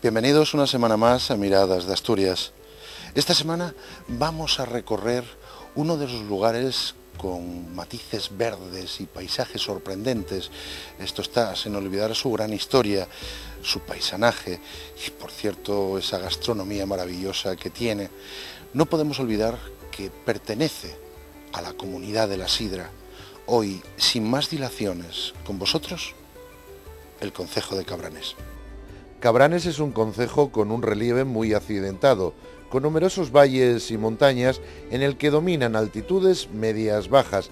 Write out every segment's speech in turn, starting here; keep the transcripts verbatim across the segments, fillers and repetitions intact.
Bienvenidos una semana más a Miradas de Asturias. Esta semana vamos a recorrer uno de los lugares con matices verdes y paisajes sorprendentes. Esto está sin olvidar su gran historia, su paisanaje y, por cierto, esa gastronomía maravillosa que tiene. No podemos olvidar que pertenece a la Comunidad de la Sidra. Hoy, sin más dilaciones, con vosotros, el concejo de Cabranes. Cabranes es un concejo con un relieve muy accidentado, con numerosos valles y montañas en el que dominan altitudes medias-bajas.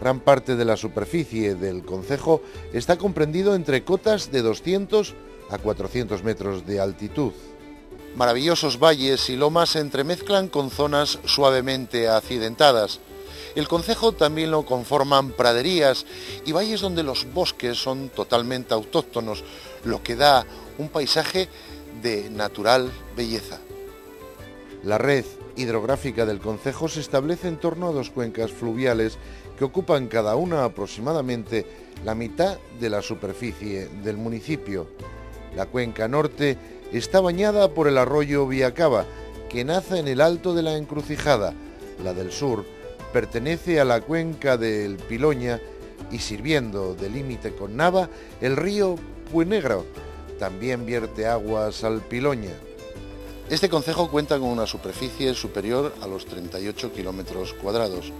Gran parte de la superficie del concejo está comprendido entre cotas de doscientos a cuatrocientos metros de altitud. Maravillosos valles y lomas se entremezclan con zonas suavemente accidentadas. El concejo también lo conforman praderías y valles donde los bosques son totalmente autóctonos, lo que da un paisaje de natural belleza. La red hidrográfica del concejo se establece en torno a dos cuencas fluviales que ocupan cada una aproximadamente la mitad de la superficie del municipio. La cuenca norte está bañada por el arroyo Villacaba, que nace en el Alto de la Encrucijada. La del sur pertenece a la cuenca del Piloña y, sirviendo de límite con Nava, el río Puenegro también vierte aguas al Piloña. Este concejo cuenta con una superficie superior a los treinta y ocho kilómetros cuadrados,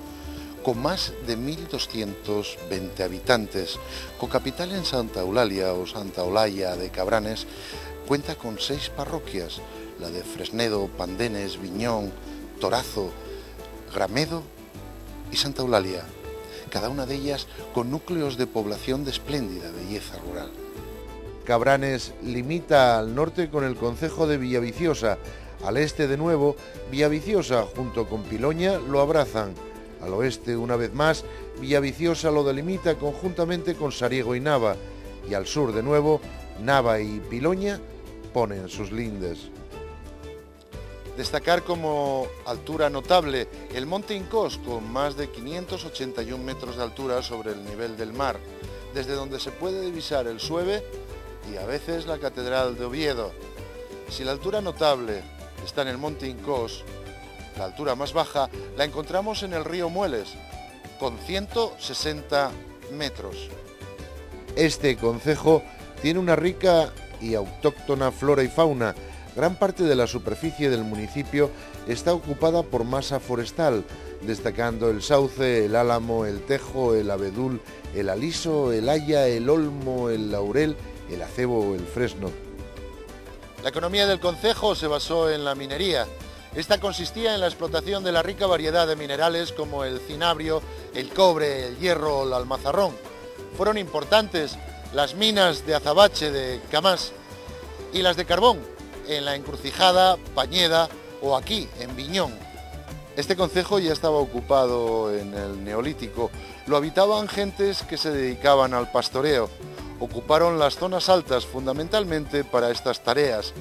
con más de mil doscientos veinte habitantes, con capital en Santa Eulalia o Santa Eulalia de Cabranes. Cuenta con seis parroquias, la de Fresnedo, Pandenes, Viñón, Torazo, Gramedo y Santa Eulalia, cada una de ellas con núcleos de población de espléndida belleza rural. Cabranes limita al norte con el concejo de Villaviciosa, al este de nuevo Villaviciosa junto con Piloña lo abrazan, al oeste una vez más Villaviciosa lo delimita conjuntamente con Sariego y Nava, y al sur de nuevo Nava y Piloña ponen sus lindes. Destacar como altura notable el Monte Incos, con más de quinientos ochenta y uno metros de altura sobre el nivel del mar, desde donde se puede divisar el Sueve y a veces la Catedral de Oviedo. Si la altura notable está en el Monte Incos, la altura más baja la encontramos en el río Mueles, con ciento sesenta metros. Este concejo tiene una rica y autóctona flora y fauna. Gran parte de la superficie del municipio está ocupada por masa forestal, destacando el sauce, el álamo, el tejo, el abedul, el aliso, el haya, el olmo, el laurel, el acebo o el fresno. La economía del concejo se basó en la minería. Esta consistía en la explotación de la rica variedad de minerales como el cinabrio, el cobre, el hierro o el almazarrón. Fueron importantes las minas de azabache de Camás y las de carbón en la Encrucijada, Pañeda o aquí, en Viñón. Este concejo ya estaba ocupado en el Neolítico. Lo habitaban gentes que se dedicaban al pastoreo. Ocuparon las zonas altas fundamentalmente para estas tareas.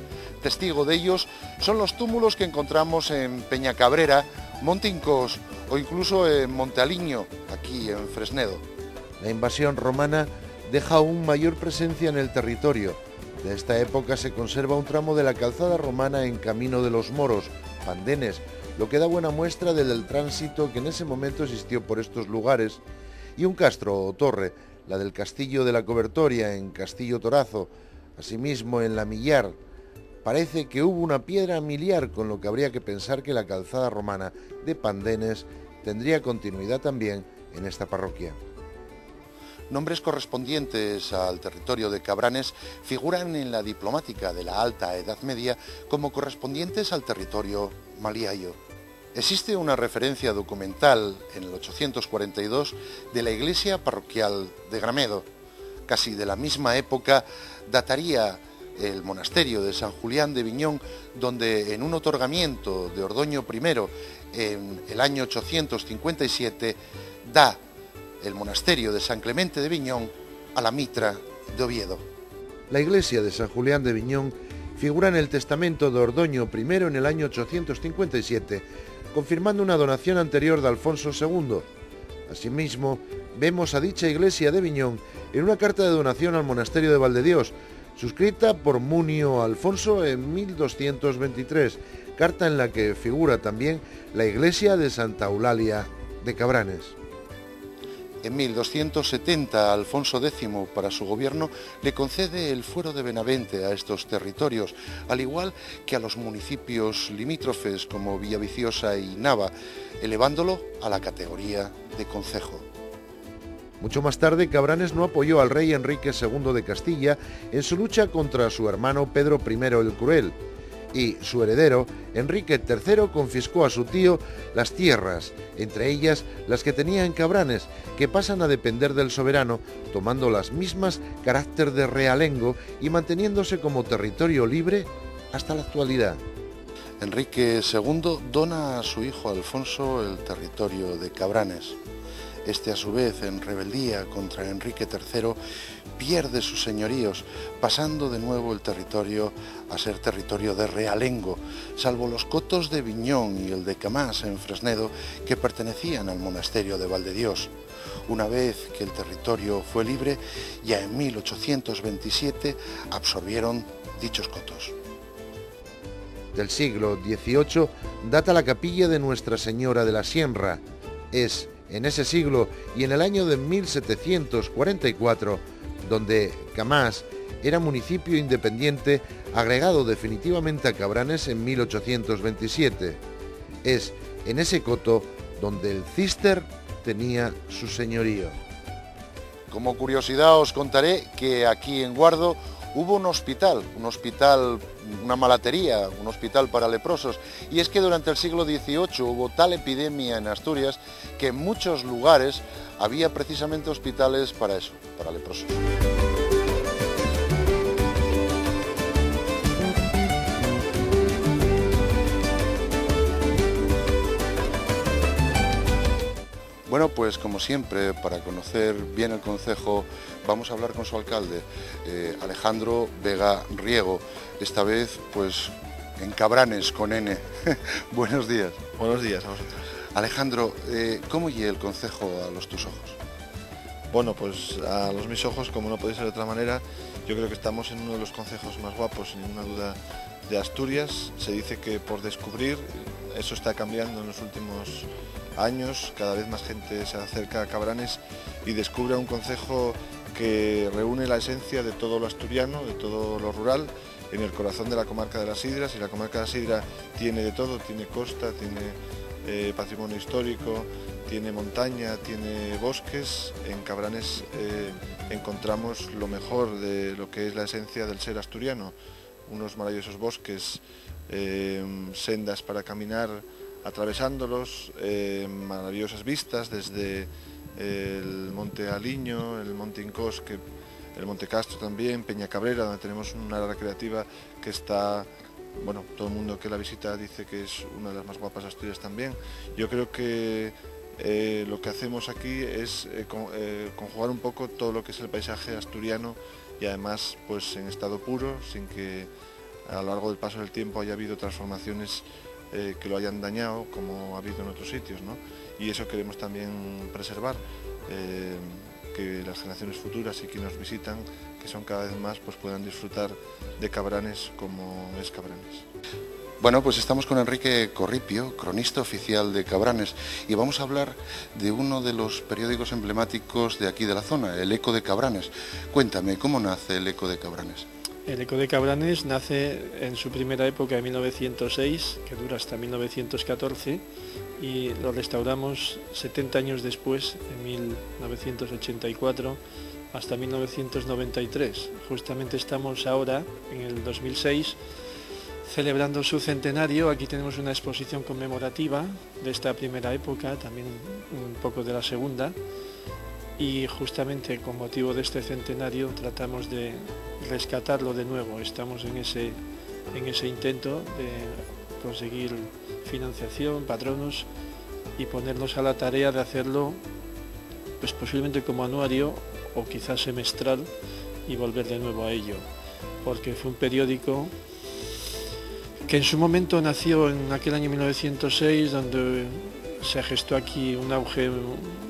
Testigo de ellos son los túmulos que encontramos en Peñacabrera, Monte Incos o incluso en Monte Aliño, aquí en Fresnedo. La invasión romana deja aún mayor presencia en el territorio. De esta época se conserva un tramo de la calzada romana en Camino de los Moros, Pandenes, lo que da buena muestra del tránsito que en ese momento existió por estos lugares, y un castro o torre, la del Castillo de la Cobertoria en Castillo Torazo, asimismo en la Millar. Parece que hubo una piedra miliar, con lo que habría que pensar que la calzada romana de Pandenes tendría continuidad también en esta parroquia. Nombres correspondientes al territorio de Cabranes figuran en la diplomática de la Alta Edad Media como correspondientes al territorio maliayo. Existe una referencia documental en el ochocientos cuarenta y dos de la iglesia parroquial de Gramedo. Casi de la misma época dataría el monasterio de San Julián de Viñón, donde en un otorgamiento de Ordoño primero en el año ochocientos cincuenta y siete da el monasterio de San Clemente de Viñón a la mitra de Oviedo. La iglesia de San Julián de Viñón figura en el testamento de Ordoño primero en el año ochocientos cincuenta y siete, confirmando una donación anterior de Alfonso segundo. Asimismo, vemos a dicha iglesia de Viñón en una carta de donación al monasterio de Valdedios, suscrita por Munio Alfonso en mil doscientos veintitrés, carta en la que figura también la iglesia de Santa Eulalia de Cabranes. En mil doscientos setenta, Alfonso décimo, para su gobierno, le concede el fuero de Benavente a estos territorios, al igual que a los municipios limítrofes como Villaviciosa y Nava, elevándolo a la categoría de concejo. Mucho más tarde, Cabranes no apoyó al rey Enrique segundo de Castilla en su lucha contra su hermano Pedro primero el Cruel, y su heredero, Enrique tercero, confiscó a su tío las tierras, entre ellas las que tenía en Cabranes, que pasan a depender del soberano, tomando las mismas carácter de realengo y manteniéndose como territorio libre hasta la actualidad. Enrique segundo dona a su hijo Alfonso el territorio de Cabranes. Este, a su vez, en rebeldía contra Enrique tercero, pierde sus señoríos, pasando de nuevo el territorio a ser territorio de realengo, salvo los cotos de Viñón y el de Camás en Fresnedo, que pertenecían al monasterio de Valdedios. Una vez que el territorio fue libre, ya en mil ochocientos veintisiete absorbieron dichos cotos. Del siglo dieciocho data la capilla de Nuestra Señora de la Sierra. Es en ese siglo y en el año de mil setecientos cuarenta y cuatro, donde Camás era municipio independiente, agregado definitivamente a Cabranes en mil ochocientos veintisiete. Es en ese coto donde el Cister tenía su señorío. Como curiosidad os contaré que aquí en Guardo hubo un hospital, un hospital, una malatería, un hospital para leprosos, y es que durante el siglo dieciocho hubo tal epidemia en Asturias que en muchos lugares había precisamente hospitales para eso, para leprosos. Bueno, pues como siempre, para conocer bien el concejo, vamos a hablar con su alcalde, eh, Alejandro Vega Riego, esta vez pues en Cabranes con ene. Buenos días. Buenos días a vosotros. Alejandro, eh, ¿cómo llega el concejo a los tus ojos? Bueno, pues a los mis ojos, como no puede ser de otra manera, yo creo que estamos en uno de los concejos más guapos, sin ninguna duda, de Asturias. Se dice que por descubrir, eso está cambiando en los últimos años, cada vez más gente se acerca a Cabranes y descubre un concejo que reúne la esencia de todo lo asturiano, de todo lo rural, en el corazón de la comarca de la Sidra. Si la comarca de la Sidra tiene de todo, tiene costa, tiene eh, patrimonio histórico, tiene montaña, tiene bosques, en Cabranes eh, encontramos lo mejor de lo que es la esencia del ser asturiano, unos maravillosos bosques, eh, sendas para caminar atravesándolos, eh, maravillosas vistas desde el monte Aliño, el monte Incos, que, el monte Castro también, Peña Cabrera, donde tenemos una área recreativa que está, bueno, todo el mundo que la visita dice que es una de las más guapas de Asturias también. Yo creo que eh, lo que hacemos aquí es eh, con, eh, conjugar un poco todo lo que es el paisaje asturiano y además pues en estado puro, sin que a lo largo del paso del tiempo haya habido transformaciones Eh, que lo hayan dañado, como ha habido en otros sitios, ¿no? Y eso queremos también preservar, eh, que las generaciones futuras y quienes nos visitan, que son cada vez más, pues puedan disfrutar de Cabranes como es Cabranes. Bueno, pues estamos con Enrique Corripio, cronista oficial de Cabranes, y vamos a hablar de uno de los periódicos emblemáticos de aquí de la zona, el Eco de Cabranes. Cuéntame, ¿cómo nace el Eco de Cabranes? El Eco de Cabranes nace en su primera época en mil novecientos seis, que dura hasta mil novecientos catorce, y lo restauramos setenta años después, en mil novecientos ochenta y cuatro, hasta mil novecientos noventa y tres. Justamente estamos ahora, en el dos mil seis, celebrando su centenario. Aquí tenemos una exposición conmemorativa de esta primera época, también un poco de la segunda, y justamente con motivo de este centenario tratamos de rescatarlo de nuevo. Estamos en ese, en ese intento de conseguir financiación, patronos, y ponernos a la tarea de hacerlo pues posiblemente como anuario o quizás semestral, y volver de nuevo a ello, porque fue un periódico que en su momento nació en aquel año mil novecientos seis, donde se gestó aquí un auge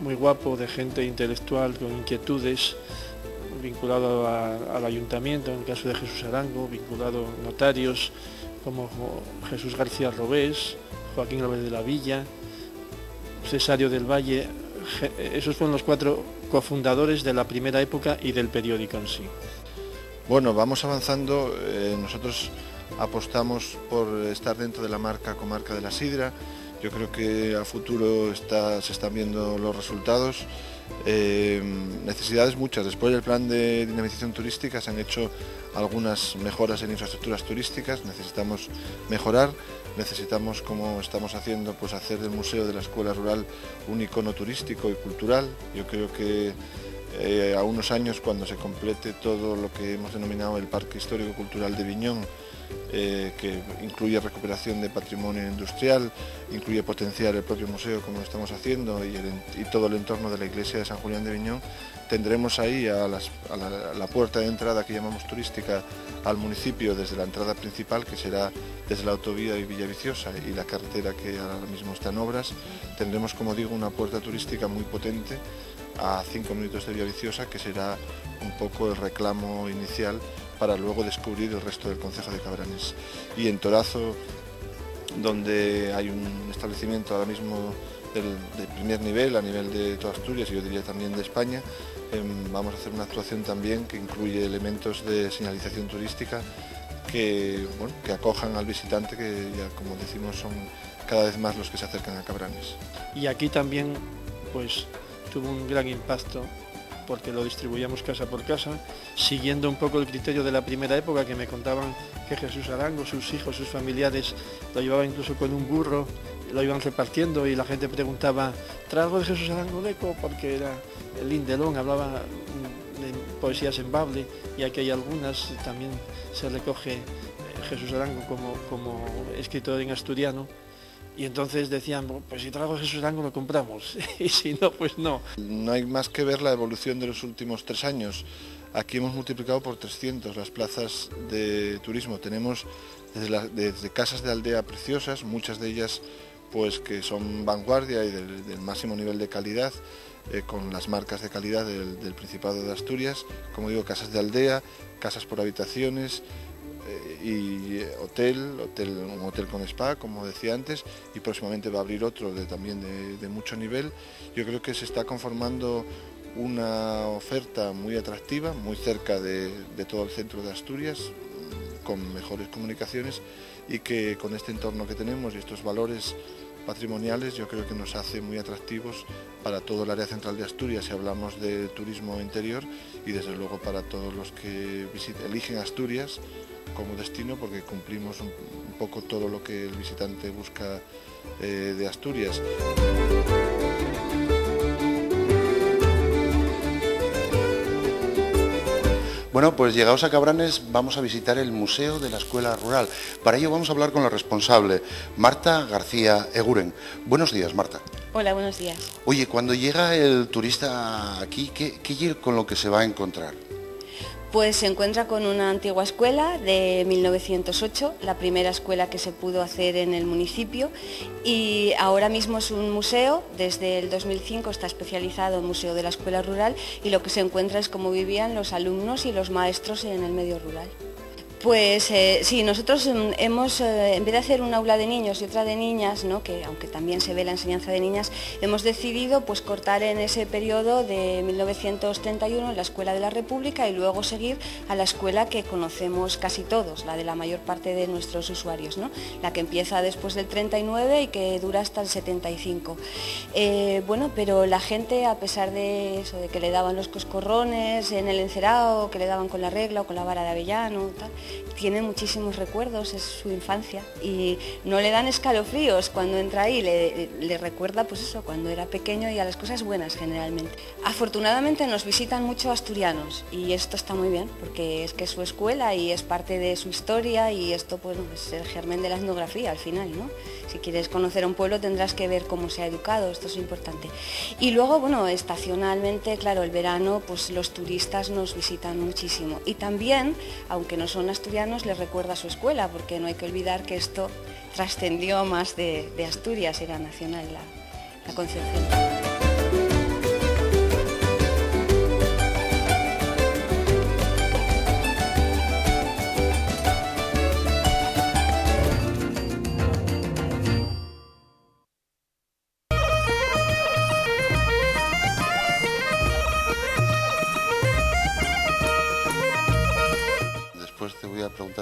muy guapo de gente intelectual con inquietudes, vinculado a, al ayuntamiento, en el caso de Jesús Arango, vinculado a notarios como Jesús García Robés, Joaquín López de la Villa, Cesario del Valle. Esos fueron los cuatro cofundadores de la primera época y del periódico en sí. Bueno, vamos avanzando. Eh, nosotros apostamos por estar dentro de la marca Comarca de la Sidra. Yo creo que a futuro está, se están viendo los resultados. Eh, necesidades muchas. Después del plan de dinamización turística se han hecho algunas mejoras en infraestructuras turísticas. Necesitamos mejorar, necesitamos, como estamos haciendo, pues hacer del Museo de la Escuela Rural un icono turístico y cultural. Yo creo que eh, a unos años, cuando se complete todo lo que hemos denominado el Parque Histórico Cultural de Viñón, Eh, que incluye recuperación de patrimonio industrial, incluye potenciar el propio museo como lo estamos haciendo y, el, y todo el entorno de la iglesia de San Julián de Viñón, tendremos ahí a, las, a, la, a la puerta de entrada que llamamos turística al municipio desde la entrada principal, que será desde la autovía y Villaviciosa y la carretera que ahora mismo está en obras. Tendremos, como digo, una puerta turística muy potente a cinco minutos de Villaviciosa, que será un poco el reclamo inicial para luego descubrir el resto del concejo de Cabranes. Y en Torazo, donde hay un establecimiento ahora mismo del, del primer nivel, a nivel de toda Asturias y yo diría también de España, eh, vamos a hacer una actuación también que incluye elementos de señalización turística que, bueno, que acojan al visitante, que ya, como decimos, son cada vez más los que se acercan a Cabranes. Y aquí también, pues, tuvo un gran impacto, porque lo distribuíamos casa por casa, siguiendo un poco el criterio de la primera época, que me contaban que Jesús Arango, sus hijos, sus familiares, lo llevaban incluso con un burro, lo iban repartiendo y la gente preguntaba, ¿traigo de Jesús Arango de Eco? Porque era el lindelón, hablaba de poesías en bable, y aquí hay algunas, también se recoge Jesús Arango como, como escritor en asturiano. Y entonces decían, pues si traigo Jesús Arango lo compramos, y si no, pues no. No hay más que ver la evolución de los últimos tres años. Aquí hemos multiplicado por trescientos las plazas de turismo. Tenemos desde, la, desde casas de aldea preciosas, muchas de ellas pues que son vanguardia y del, del máximo nivel de calidad, eh, con las marcas de calidad del, del Principado de Asturias. Como digo, casas de aldea, casas por habitaciones, y hotel, hotel, un hotel con spa, como decía antes, y próximamente va a abrir otro de, también de, de mucho nivel. Yo creo que se está conformando una oferta muy atractiva, muy cerca de, de todo el centro de Asturias, con mejores comunicaciones, y que con este entorno que tenemos y estos valores patrimoniales, yo creo que nos hace muy atractivos para todo el área central de Asturias si hablamos de turismo interior, y desde luego para todos los que visiten, eligen Asturias como destino, porque cumplimos un poco todo lo que el visitante busca eh, de Asturias. Bueno, pues llegados a Cabranes vamos a visitar el Museo de la Escuela Rural. Para ello vamos a hablar con la responsable, Marta García Eguren. Buenos días, Marta. Hola, buenos días. Oye, cuando llega el turista aquí, ¿qué, qué con lo que se va a encontrar? Pues se encuentra con una antigua escuela de mil novecientos ocho, la primera escuela que se pudo hacer en el municipio, y ahora mismo es un museo. Desde el dos mil cinco está especializado en Museo de la Escuela Rural, y lo que se encuentra es cómo vivían los alumnos y los maestros en el medio rural. Pues eh, sí, nosotros hemos, eh, en vez de hacer un aula de niños y otra de niñas, ¿no?, que aunque también se ve la enseñanza de niñas, hemos decidido pues cortar en ese periodo de mil novecientos treinta y uno la Escuela de la República y luego seguir a la escuela que conocemos casi todos, la de la mayor parte de nuestros usuarios, ¿no?, la que empieza después del treinta y nueve y que dura hasta el setenta y cinco. Eh, bueno, pero la gente, a pesar de eso, de que le daban los coscorrones en el encerado, que le daban con la regla o con la vara de avellano, tal, tiene muchísimos recuerdos, es su infancia, y no le dan escalofríos cuando entra ahí, le, le recuerda pues eso, cuando era pequeño, y a las cosas buenas generalmente. Afortunadamente nos visitan mucho asturianos, y esto está muy bien, porque es que es su escuela y es parte de su historia, y esto pues es el germen de la etnografía al final, ¿no? Si quieres conocer a un pueblo tendrás que ver cómo se ha educado, esto es importante. Y luego, bueno, estacionalmente, claro, el verano, pues los turistas nos visitan muchísimo, y también, aunque no son asturianos, asturianos les recuerda su escuela, porque no hay que olvidar que esto trascendió más de, de Asturias, era nacional la, la concepción.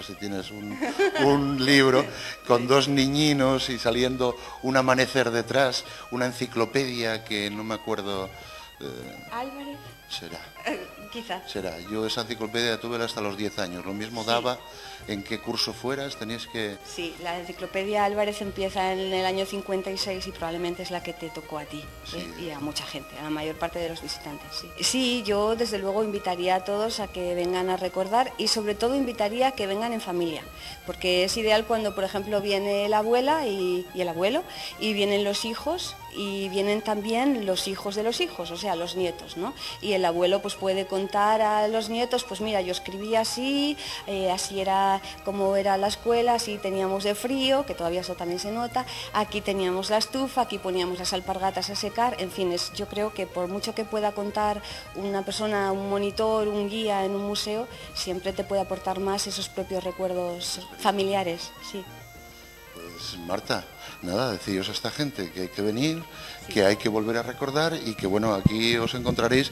Si tienes un, un libro con dos niñinos y saliendo un amanecer detrás, una enciclopedia que no me acuerdo. Eh, Álvarez. Será. Eh, quizá. Será. Yo esa enciclopedia la tuve hasta los diez años. Lo mismo daba sí. En qué curso fueras, tenías que. Sí, la enciclopedia Álvarez empieza en el año cincuenta y seis y probablemente es la que te tocó a ti, sí. ¿Eh? Y a mucha gente, a la mayor parte de los visitantes. Sí. Sí, yo desde luego invitaría a todos a que vengan a recordar y sobre todo invitaría a que vengan en familia, porque es ideal cuando, por ejemplo, viene la abuela y, y el abuelo y vienen los hijos y vienen también los hijos de los hijos, o sea, los nietos, ¿no? Y el abuelo pues puede contar a los nietos, pues mira, yo escribí así, eh, así era como era la escuela, así teníamos de frío, que todavía eso también se nota, aquí teníamos la estufa, aquí poníamos las alpargatas a secar, en fin, es, yo creo que por mucho que pueda contar una persona, un monitor, un guía en un museo, siempre te puede aportar más esos propios recuerdos familiares, sí. Pues Marta, nada, deciros a esta gente que hay que venir, sí. Que hay que volver a recordar y que bueno, aquí os encontraréis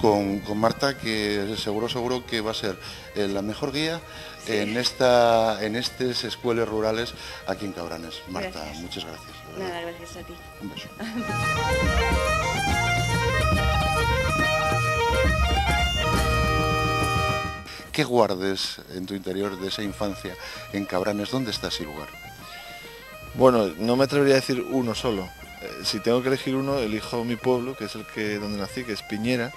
con, con Marta, que seguro, seguro que va a ser eh, la mejor guía sí. en esta en estas escuelas rurales aquí en Cabranes. Marta, gracias. Muchas gracias. Nada, gracias a ti. Un beso. ¿Qué guardes en tu interior de esa infancia en Cabranes? ¿Dónde está ese lugar? Bueno, no me atrevería a decir uno solo. Eh, si tengo que elegir uno, elijo mi pueblo, que es el que donde nací, que es Piñera,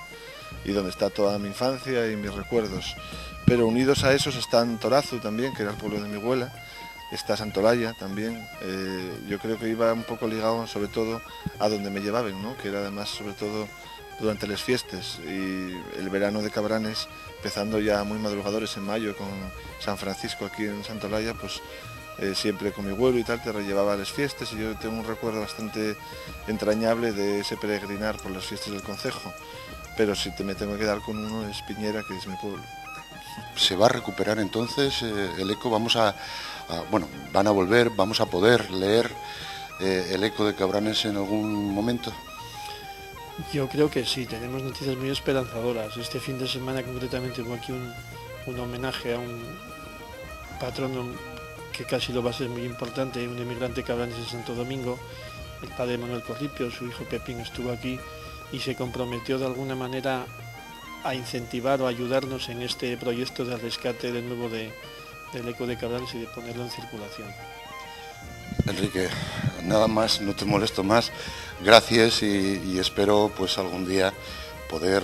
y donde está toda mi infancia y mis recuerdos. Pero unidos a esos están Torazo también, que era el pueblo de mi abuela, está Santolaya también. Eh, yo creo que iba un poco ligado sobre todo a donde me llevaban, ¿no? Que era además sobre todo durante las fiestas y el verano de Cabranes, empezando ya muy madrugadores en mayo con San Francisco aquí en Santolaya, pues... Eh, siempre con mi abuelo y tal, te llevaba a las fiestas y yo tengo un recuerdo bastante entrañable de ese peregrinar por las fiestas del concejo, pero si te me tengo que quedar con uno es Piñera, que es mi pueblo. ¿Se va a recuperar entonces eh, el eco? Vamos a, a, bueno, van a volver, vamos a poder leer eh, el eco de Cabranes en algún momento. Yo creo que sí, tenemos noticias muy esperanzadoras. Este fin de semana concretamente hubo aquí un, un homenaje a un patrono que casi lo va a ser muy importante, un emigrante cabranes en Santo Domingo, el padre Manuel Corripio, su hijo Pepín estuvo aquí y se comprometió de alguna manera a incentivar o ayudarnos en este proyecto de rescate de nuevo de, del eco de Cabranes y de ponerlo en circulación. Enrique, nada más, no te molesto más, gracias y, y espero pues algún día poder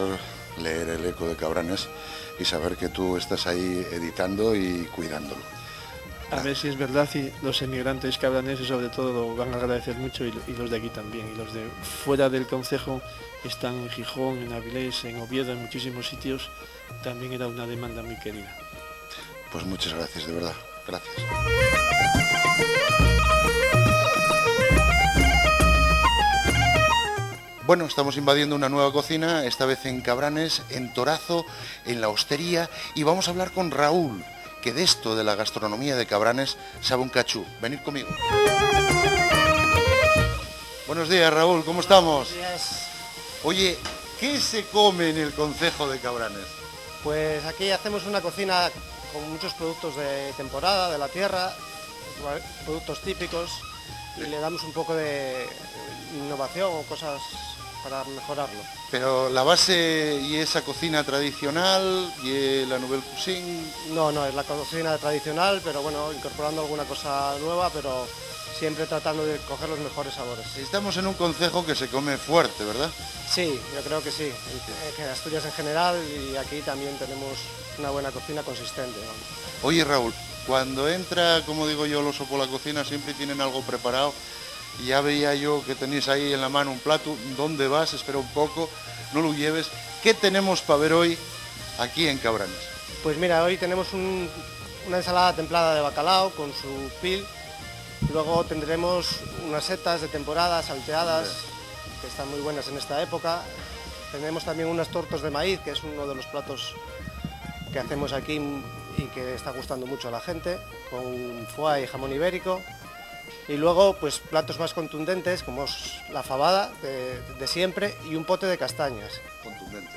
leer el eco de Cabranes y saber que tú estás ahí editando y cuidándolo. A ver si es verdad y los emigrantes cabraneses sobre todo lo van a agradecer mucho y, y los de aquí también. Y los de fuera del concejo están en Gijón, en Avilés, en Oviedo, en muchísimos sitios. También era una demanda muy querida. Pues muchas gracias, de verdad. Gracias. Bueno, estamos invadiendo una nueva cocina, esta vez en Cabranes, en Torazo, en la hostería. Y vamos a hablar con Raúl, que de esto de la gastronomía de Cabranes sabe un cachú. Venid conmigo. Buenos días, Raúl, ¿cómo estamos? Buenos días. Oye, ¿qué se come en el concejo de Cabranes? Pues aquí hacemos una cocina con muchos productos de temporada, de la tierra, productos típicos, y le damos un poco de innovación o cosas para mejorarlo. Pero la base y esa cocina tradicional y la nouvelle cuisine... No, no, es la cocina tradicional, pero bueno, incorporando alguna cosa nueva, pero siempre tratando de coger los mejores sabores. Estamos en un concejo que se come fuerte, ¿verdad? Sí, yo creo que sí. En Asturias en general y aquí también tenemos una buena cocina consistente, ¿no? Oye, Raúl, cuando entra, como digo yo, el oso por la cocina, siempre tienen algo preparado. Ya veía yo que tenéis ahí en la mano un plato. ¿Dónde vas? Espera un poco, no lo lleves. ¿Qué tenemos para ver hoy aquí en Cabranes? Pues mira, hoy tenemos un, una ensalada templada de bacalao con su pil. Luego tendremos unas setas de temporada salteadas, que están muy buenas en esta época. Tenemos también unas tortas de maíz, que es uno de los platos que hacemos aquí y que está gustando mucho a la gente, con foie y jamón ibérico. Y luego, pues platos más contundentes, como es la fabada de, de siempre y un pote de castañas. Contundente.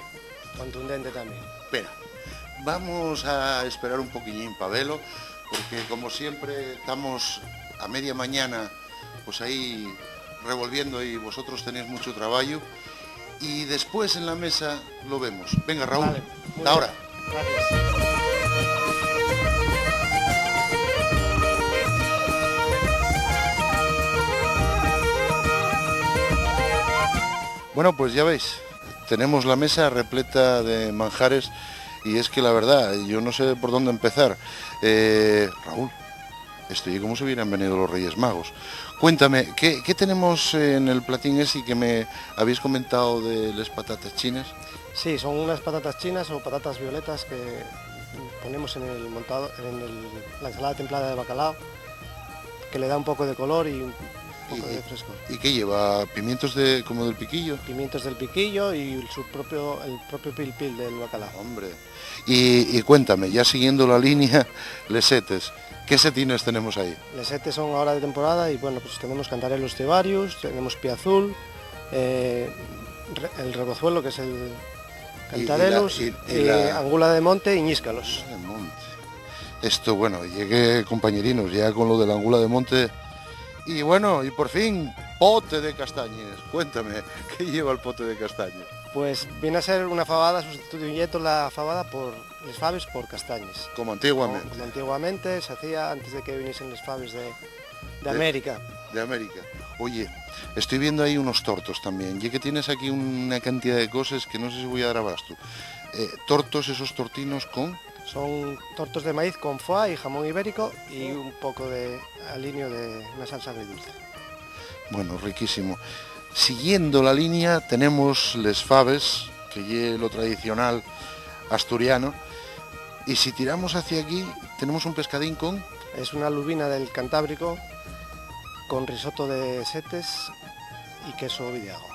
Contundente también. Espera, vamos a esperar un poquillín, Pabelo, porque como siempre estamos a media mañana, pues ahí revolviendo y vosotros tenéis mucho trabajo. Y después en la mesa lo vemos. Venga, Raúl, vale, hasta ahora. Gracias. Bueno, pues ya veis, tenemos la mesa repleta de manjares y es que la verdad, yo no sé por dónde empezar. Eh, Raúl, estoy como si hubieran venido los Reyes Magos. Cuéntame, ¿qué, qué tenemos en el platín ese que me habéis comentado de las patatas chinas? Sí, son unas patatas chinas o patatas violetas que ponemos en, el montado, en el, la ensalada templada de bacalao, que le da un poco de color y un poco de fresco. ¿Y qué lleva? ¿Pimientos de como del piquillo? Pimientos del piquillo y su propio, el propio pil pil del bacalao. Hombre, y, y cuéntame, ya siguiendo la línea, lesetes. ¿Qué setines tenemos ahí? Lesetes son ahora de temporada y bueno, pues tenemos cantarelos cebarius, tenemos pie azul, eh, el rebozuelo, que es el cantarelos, y, y, la, y, y la... angula de monte y ñíscalos. De monte. Esto, bueno, llegué, compañerinos, ya con lo de la angula de monte. Y bueno, y por fin, pote de castañas. Cuéntame, ¿qué lleva el pote de castañas? Pues viene a ser una fabada, sustituyendo la fabada por les faves por castañas. Como antiguamente. Como, como antiguamente se hacía antes de que viniesen les faves de, de, de América. De América. Oye, estoy viendo ahí unos tortos también, ya que tienes aquí una cantidad de cosas que no sé si voy a dar abasto. Eh, tortos, esos tortinos con... Son tortos de maíz con foie y jamón ibérico y un poco de aliño de una salsa agridulce. Bueno, riquísimo. Siguiendo la línea tenemos les faves, que es lo tradicional asturiano. Y si tiramos hacia aquí tenemos un pescadín con... Es una lubina del Cantábrico con risotto de setes y queso ovidiago.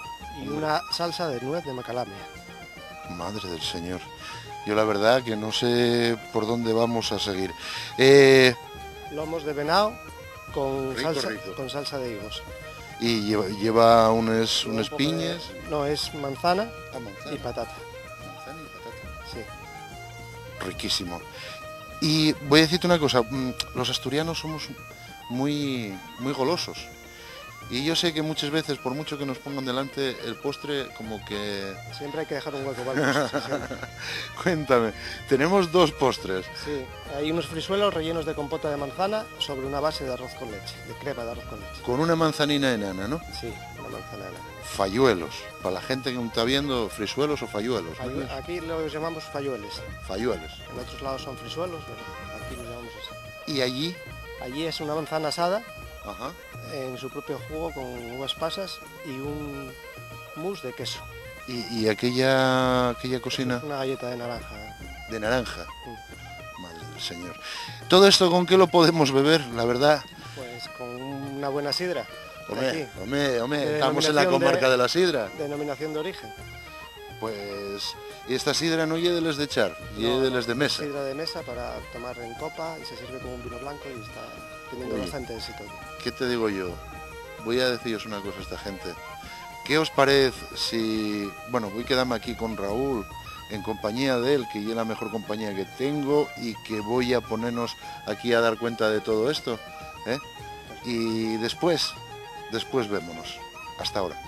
Y una salsa de nuez de macadamia. Madre del Señor. Yo la verdad que no sé por dónde vamos a seguir. Eh... Lomos de venado con, rico, salsa, rico. con salsa de higos. ¿Y lleva, lleva unas un piñas? De... No, es manzana, ah, manzana. Y patata. Manzana y patata. Sí. Riquísimo. Y voy a decirte una cosa, los asturianos somos muy, muy golosos. Y yo sé que muchas veces, por mucho que nos pongan delante el postre, como que... Siempre hay que dejar un hueco, ¿vale? Cuéntame, tenemos dos postres. Sí, hay unos frisuelos rellenos de compota de manzana sobre una base de arroz con leche, de crema de arroz con leche. Con una manzanina enana, ¿no? Sí, una manzana enana. Falluelos, para la gente que está viendo, frisuelos o falluelos. Fallu ¿no? Aquí los llamamos fallueles. Fallueles. En otros lados son frisuelos, pero aquí los llamamos así. ¿Y allí? Allí es una manzana asada. Ajá. En su propio jugo con uvas pasas y un mousse de queso. ¿Y, y aquella, aquella cocina? Una galleta de naranja. ¿De naranja? Sí. Madre del Señor. ¿Todo esto con qué lo podemos beber, la verdad? Pues con una buena sidra. Hombre, hombre, hombre, estamos en la comarca de, de la sidra. Denominación de origen. Pues, y esta sidra no lleve de les de char, lleve de les de mesa. Sidra de mesa para tomar en copa y se sirve como un vino blanco y está teniendo Oye, bastante éxito. ¿Qué te digo yo? Voy a deciros una cosa a esta gente. ¿Qué os parece si... Bueno, voy a quedarme aquí con Raúl, en compañía de él, que es la mejor compañía que tengo y que voy a ponernos aquí a dar cuenta de todo esto, ¿eh? Y después, después vémonos. Hasta ahora.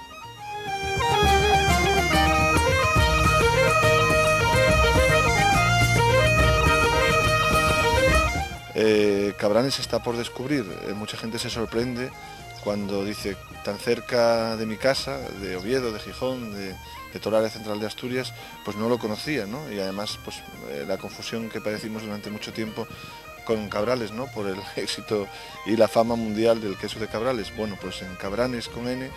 Eh, Cabranes está por descubrir. Eh, mucha gente se sorprende cuando dice, tan cerca de mi casa, de Oviedo, de Gijón, de, de toda la área central de Asturias, pues no lo conocía, ¿no? Y además, pues eh, la confusión que padecimos durante mucho tiempo con Cabrales, ¿no? Por el éxito y la fama mundial del queso de Cabrales. Bueno, pues en Cabranes con ene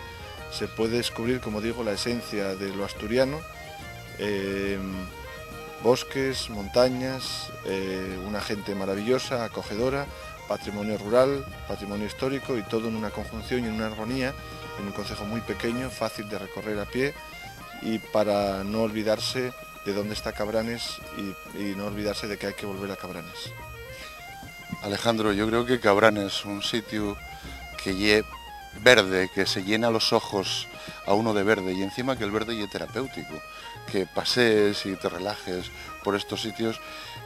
se puede descubrir, como digo, la esencia de lo asturiano. Eh, bosques, montañas, eh, una gente maravillosa, acogedora, patrimonio rural, patrimonio histórico y todo en una conjunción y en una armonía, en un concejo muy pequeño, fácil de recorrer a pie y para no olvidarse de dónde está Cabranes y, y no olvidarse de que hay que volver a Cabranes. Alejandro, yo creo que Cabranes es un sitio que lle verde, que se llena los ojos a uno de verde y encima que el verde y es terapéutico, que pasees y te relajes por estos sitios.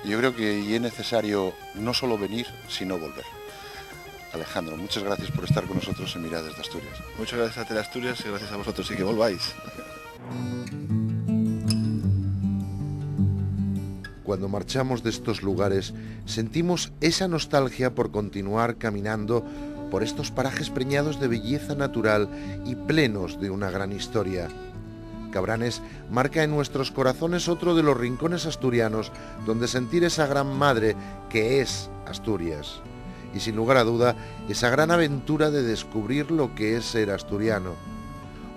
Yo creo que es necesario no solo venir, sino volver. Alejandro, muchas gracias por estar con nosotros en Miradas de Asturias. Muchas gracias a Tele Asturias y gracias a vosotros y que volváis. Cuando marchamos de estos lugares, sentimos esa nostalgia por continuar caminando por estos parajes preñados de belleza natural y plenos de una gran historia. Cabranes marca en nuestros corazones otro de los rincones asturianos donde sentir esa gran madre que es Asturias. Y sin lugar a duda, esa gran aventura de descubrir lo que es ser asturiano.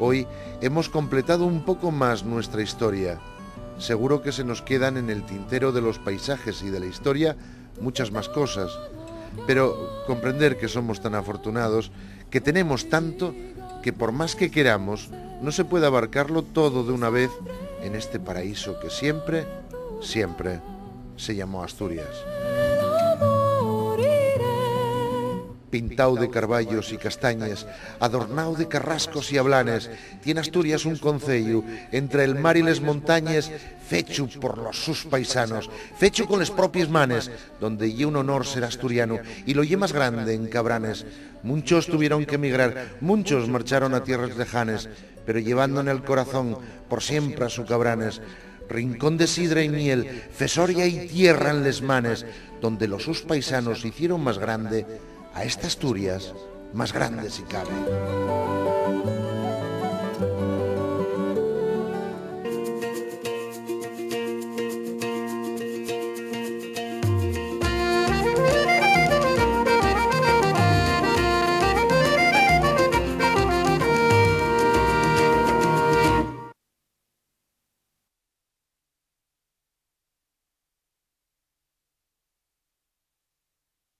Hoy hemos completado un poco más nuestra historia. Seguro que se nos quedan en el tintero de los paisajes y de la historia muchas más cosas. Pero comprender que somos tan afortunados, que tenemos tanto, que por más que queramos, no se puede abarcarlo todo de una vez en este paraíso que siempre, siempre se llamó Asturias. Pintado de carballos y castañas, adornado de carrascos y ablanes, tiene Asturias un concello entre el mar y las montañas, fecho por los sus paisanos, fecho con las propias manes, donde y un honor ser asturiano, y lo y más grande en Cabranes. Muchos tuvieron que emigrar, muchos marcharon a tierras lejanas, pero llevando en el corazón por siempre a su Cabranes, rincón de sidra y miel, fesoria y tierra en les manes, donde los sus paisanos hicieron más grande a esta Asturias, más grande si cabe.